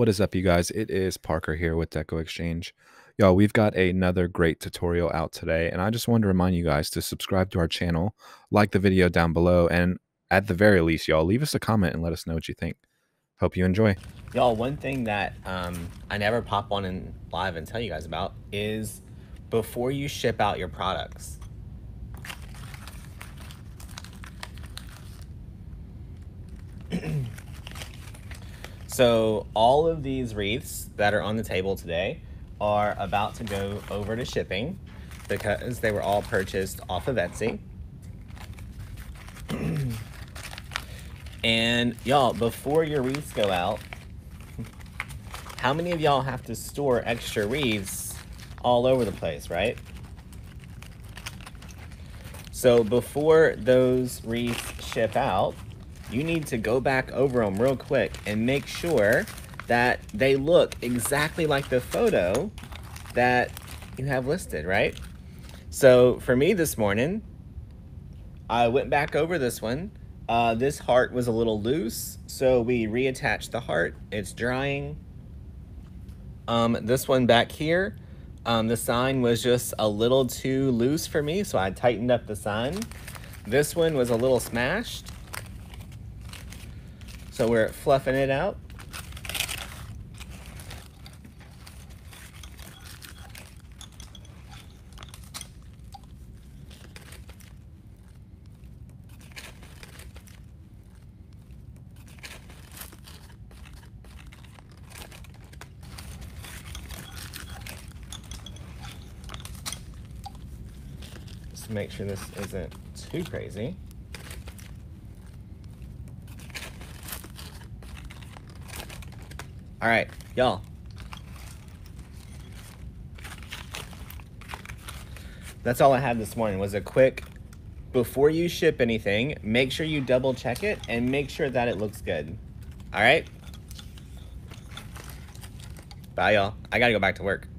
What is up, you guys? It is Parker here with Deco Exchange. Y'all, we've got another great tutorial out today, and I just wanted to remind you guys to subscribe to our channel, like the video down below, and at the very least, y'all, leave us a comment and let us know what you think. Hope you enjoy. Y'all, one thing that I never pop on in live and tell you guys about is before you ship out your products. So all of these wreaths that are on the table today are about to go over to shipping because they were all purchased off of Etsy. And y'all, before your wreaths go out, how many of y'all have to store extra wreaths all over the place, right? So before those wreaths ship out, you need to go back over them real quick and make sure that they look exactly like the photo that you have listed, right? So for me this morning, I went back over this one. This heart was a little loose, so we reattached the heart. It's drying. This one back here, the sign was just a little too loose for me, so I tightened up the sign. This one was a little smashed, so we're fluffing it out. Just make sure this isn't too crazy. All right, y'all. That's all I had this morning was a quick, before you ship anything, make sure you double check it and make sure that it looks good. All right? Bye, y'all. I gotta go back to work.